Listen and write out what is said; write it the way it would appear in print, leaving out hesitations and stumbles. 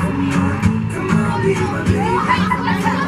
Come on, be my baby.